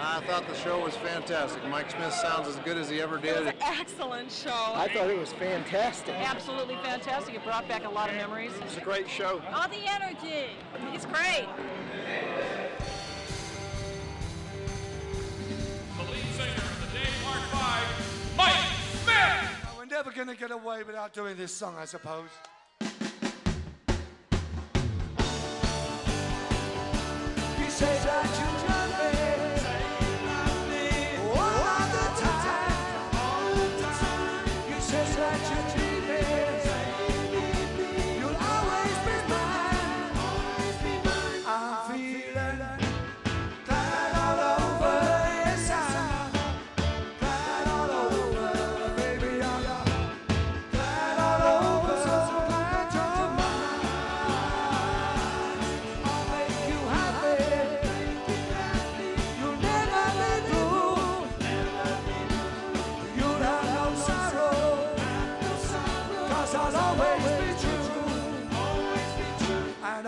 I thought the show was fantastic. Mike Smith sounds as good as he ever did. It was an excellent show. I thought it was fantastic. Absolutely fantastic. It brought back a lot of memories. It was a great show. All the energy. It's great. The lead singer of the Dave Clark Five, Mike Smith. We're never going to get away without doing this song, I suppose. You say that you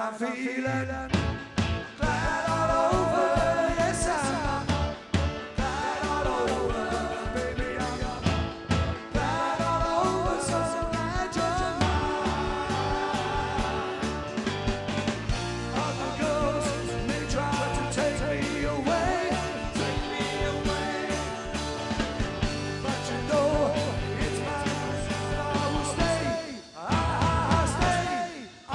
I'm feeling glad all over, yes I'm glad all over, baby I'm glad all over, so glad you're mine. Other girls may try to take me away, but you know it's my time, I will stay, I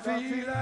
feel I feel like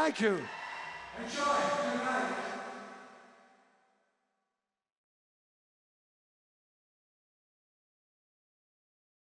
thank you. Enjoy.